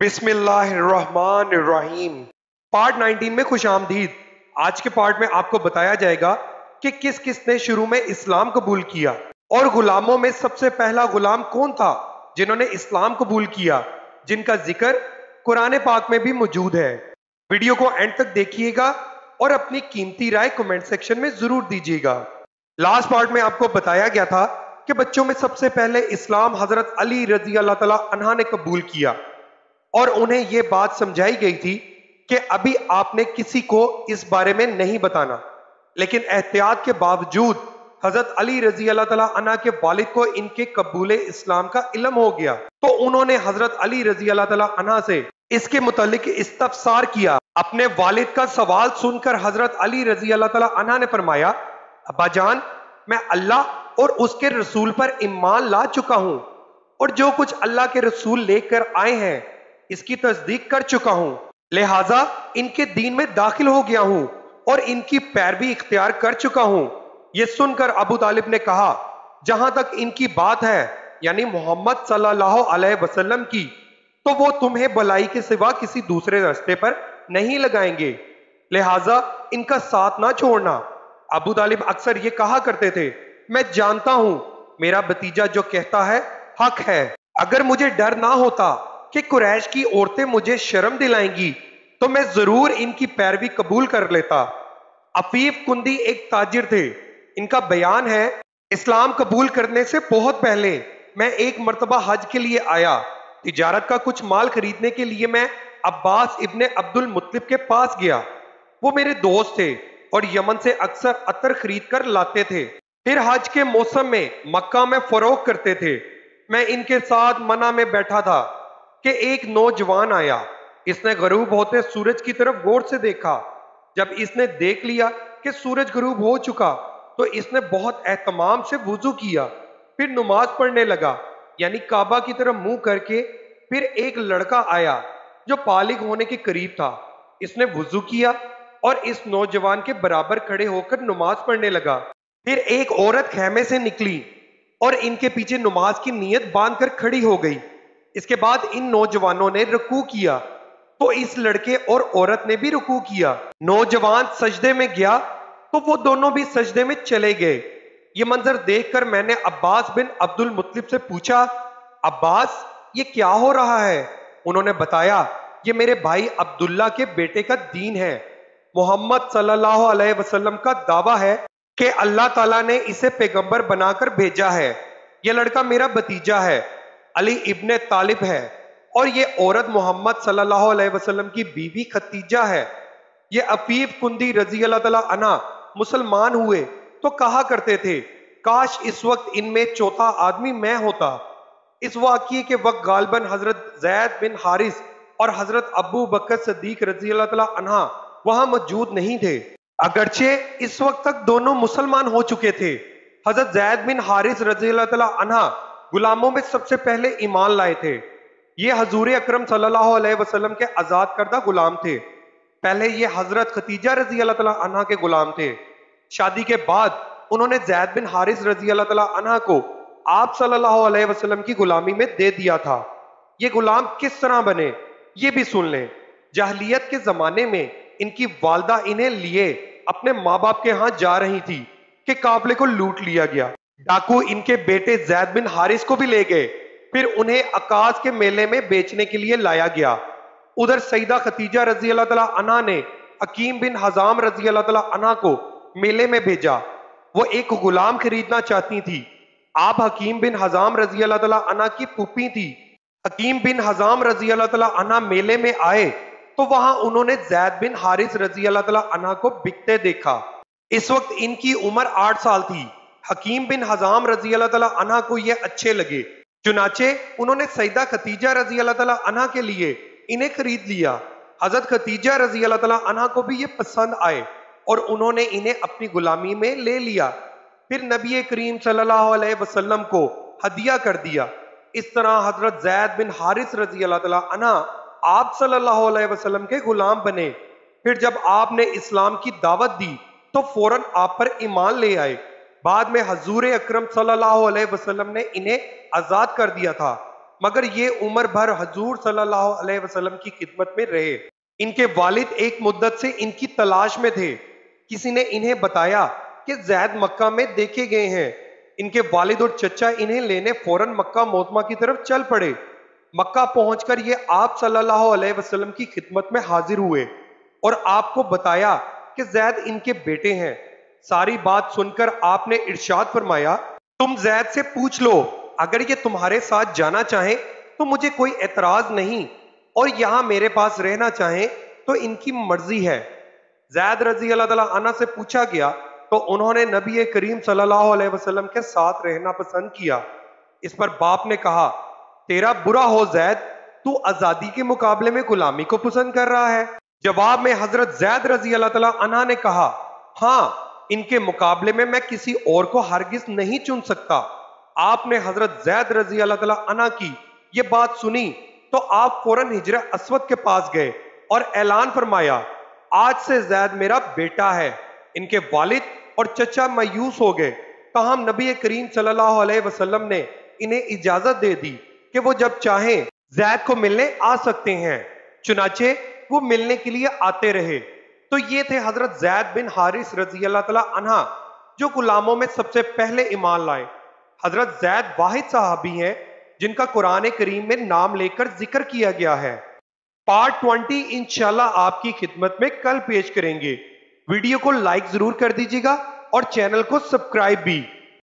बिस्मिल्लाहिर्रहमानिर्रहीम। पार्ट 19 में खुश आमदीद। आज के पार्ट में आपको बताया जाएगा कि किस किस ने शुरू में इस्लाम कबूल किया और गुलामों में सबसे पहला गुलाम कौन था जिन्होंने इस्लाम कबूल किया, जिनका जिक्र कुरान पाक में भी मौजूद है। वीडियो को एंड तक देखिएगा और अपनी कीमती राय कमेंट सेक्शन में जरूर दीजिएगा। लास्ट पार्ट में आपको बताया गया था कि बच्चों में सबसे पहले इस्लाम हजरत अली रजी अल्लाह तआला अन्हा ने कबूल किया और उन्हें यह बात समझाई गई थी कि अभी आपने किसी को इस बारे में नहीं बताना, लेकिन एहतियात के बावजूद हजरत अली रजी अल्लाह तआला अन्हा के वालिद को इनके कबूल इस्लाम का इल्म हो गया तो उन्होंने हजरत अली रजी अल्लाह तआला अन्हा से इसके मुतालिक इस्तफसार किया। अपने वालिद का सवाल सुनकर हजरत अली रजी अल्लाह तआला अन्हा ने फरमाया, अब्बा जान, मैं अल्लाह और उसके रसूल पर ईमान ला चुका हूँ और जो कुछ अल्लाह के रसूल लेकर आए हैं इसकी तस्दीक कर चुका हूँ, लिहाजा इनके दीन में दाखिल हो गया हूँ और इनकी पैरवी इख्तियार कर चुका हूँ। यह सुनकर अबू तालिब ने कहा, जहां तक इनकी बात है यानी मोहम्मद सल्लल्लाहु अलैहि वसल्लम की, तो वो तुम्हें भलाई के सिवा किसी दूसरे रास्ते पर नहीं लगाएंगे, लिहाजा इनका साथ ना छोड़ना। अबू तालिब अक्सर ये कहा करते थे, मैं जानता हूँ मेरा भतीजा जो कहता है हक है, अगर मुझे डर ना होता कि कुरैश की औरतें मुझे शर्म दिलाएंगी तो मैं जरूर इनकी पैरवी कबूल कर लेता। अफीफ कुंदी एक ताजिर थे, इनका बयान है, इस्लाम कबूल करने से बहुत पहले मैं एक मरतबा हज के लिए आया। तिजारत का कुछ माल खरीदने के लिए मैं अब्बास इब्ने अब्दुल मुत्तलिब के पास गया। वो मेरे दोस्त थे और यमन से अक्सर अतर खरीद कर लाते थे, फिर हज के मौसम में मक्का में फरोख करते थे। मैं इनके साथ मना में बैठा था कि एक नौजवान आया, इसने गरूब होते सूरज की तरफ गौर से देखा। जब इसने देख लिया कि सूरज गरूब हो चुका तो इसने बहुत एहतमाम से वुजू किया, फिर नमाज पढ़ने लगा यानी काबा की तरफ मुंह करके। फिर एक लड़का आया जो बालिग होने के करीब था, इसने वुजू किया और इस नौजवान के बराबर खड़े होकर नमाज पढ़ने लगा। फिर एक औरत खेमे से निकली और इनके पीछे नमाज की नीयत बांध कर खड़ी हो गई। इसके बाद इन नौजवानों ने रुकू किया तो इस लड़के और औरत ने भी रुकू किया। नौजवान सजदे में गया तो वो दोनों भी सजदे में चले गए। ये मंजर देखकर मैंने अब्बास बिन अब्दुल मुत्तलिब से पूछा, अब्बास, ये क्या हो रहा है? उन्होंने बताया, ये मेरे भाई अब्दुल्ला के बेटे का दीन है। मोहम्मद सल्लल्लाहु अलैहि वसल्लम का दावा है कि अल्लाह ताला ने इसे पैगंबर बनाकर भेजा है। यह लड़का मेरा भतीजा है, अली इब्ने तालिब है, और ये औरत मोहम्मद सल्लल्लाहु अलैहि वसल्लम की बीवी खदीजा है। ये अफीफ कुंदी रजी अल्लाह तआला अन्हा मुसलमान हुए तो कहा करते थे, काश इस वक्त इनमें चौथा आदमी मैं होता। इस वाक़िए के वक्त गालबन हजरत ज़ैद बिन हारिस और हजरत अबू बकर सदीक रजी अल्लाह तआला अन्हा वहां मौजूद नहीं थे, अगरचे इस वक्त तक दोनों मुसलमान हो चुके थे। हजरत ज़ैद बिन हारिस रजी अल्लाह तआला अन्हा गुलामों में सबसे पहले ईमान लाए थे। ये हजूर अकरम सल्लल्लाहु अलैहि वसल्लम के आज़ाद करदा गुलाम थे। पहले ये हजरत खदीजा रजी अल्लाह तआला अन्हा के गुलाम थे। शादी के बाद उन्होंने ज़ैद बिन हारिस रजी अल्लाह तआला अन्हा को आप सल्लल्लाहु अलैहि वसल्लम की गुलामी में दे दिया था। ये गुलाम किस तरह बने ये भी सुन लें। जहलियत के ज़माने में इनकी वालदा इन्हें लिए अपने माँ बाप के यहाँ जा रही थी कि काफिले को लूट लिया गया। डाकू इनके बेटे ज़ैद बिन हारिस को भी ले गए, फिर उन्हें आकाज़ के मेले में बेचने के लिए लाया गया। उधर सईदा खदीजा रजी अल्लाह तआला अन्हा ने हकीम बिन हिज़ाम रजी अल्लाह तआला अन्हा को मेले में भेजा। वो एक गुलाम खरीदना चाहती थी। आप हकीम बिन हिज़ाम रजी अल्लाह तआला अन्हा की फूफी थी। हकीम बिन हिज़ाम रजी अल्लाह तआला अन्हा मेले में आए तो वहां उन्होंने ज़ैद बिन हारिस रजी अल्लाह तआला अन्हा को बिकते देखा। इस वक्त इनकी उम्र 8 साल थी। हकीम बिन हिज़ाम रजी अल्लाह तआला अन्हा को ये अच्छे लगे, चुनाचे उन्होंने सईदा खदीजा रजी अल्लाह तआला अन्हा के लिए इन्हें खरीद लिया। हजरत खदीजा रजी अल्लाह तआला अन्हा को भी ये पसंद आए और उन्होंने इन्हें अपनी गुलामी में ले लिया। फिर नबी करीम सल्लल्लाहु अलैहि वसल्लम को हदिया कर दिया। इस तरह हजरत ज़ैद बिन हारिस रजी अल्लाह तआला अन्हा आप सल्लल्लाहु अलैहि वसल्लम के गुलाम बने। फिर जब आपने इस्लाम की दावत दी तो फौरन आप पर ईमान ले आए। बाद में हजूर अकरम सल्लल्लाहु अलैहि वसल्लम ने इन्हें आज़ाद कर दिया था। मगर ये उम्र भर हजूर सल्लल्लाहु अलैहि वसल्लम की खिदमत में रहे। इनके वालिद एक मुद्दत से इनकी तलाश में थे। किसी ने इन्हें बताया कि ज़ैद मक्का में देखे गए हैं। इनके वालिद और चचा इन्हें लेने फौरन मक्का मोतमा की तरफ चल पड़े। मक्का पहुंचकर ये आप सल्लल्लाहु अलैहि वसल्लम की खिदमत में हाजिर हुए और आपको बताया कि ज़ैद इनके बेटे हैं। सारी बात सुनकर आपने इरशाद फरमाया, तुम ज़ैद से पूछ लो, अगर ये तुम्हारे साथ जाना चाहे तो मुझे कोई एतराज नहीं और यहाँ मेरे पास रहना चाहे तो इनकी मर्जी है। ज़ैद रजी अल्लाह तआला अन्हु से पूछा गया तो उन्होंने नबी करीम सल्लल्लाहु अलैहि वसल्लम के साथ रहना पसंद किया। इस पर बाप ने कहा, तेरा बुरा हो ज़ैद, तू आज़ादी के मुकाबले में गुलामी को पसंद कर रहा है। जवाब में हजरत ज़ैद रजी अल्लाह तआला अन्हु ने कहा, हाँ, इनके मुकाबले में मैं किसी और को हरगिज नहीं चुन सकता। आपने हजरत ज़ैद रजी अल्लाह तआला अन्हु की ये बात सुनी तो आप फौरन हिज्रे अस्वद के पास गए और ऐलान फरमाया, आज से ज़ैद मेरा बेटा है। इनके वालिद और चचा मायूस हो गए, तहम नबी करीम सल्लल्लाहु अलैहि वसल्लम ने इन्हें इजाजत दे दी कि वो जब चाहें ज़ैद को मिलने आ सकते हैं। चुनाचे वो मिलने के लिए आते रहे। तो ये थे हजरत ज़ैद बिन हारिस रजी अल्लाह तआला अन्हा, जो गुलामों में सबसे पहले ईमान लाए। हजरत ज़ैद वाहिद साहबी हैं जिनका कुरान करीम में नाम लेकर जिक्र किया गया है। पार्ट 20 इंशाल्लाह आपकी खिदमत में कल पेश करेंगे। वीडियो को लाइक जरूर कर दीजिएगा और चैनल को सब्सक्राइब भी।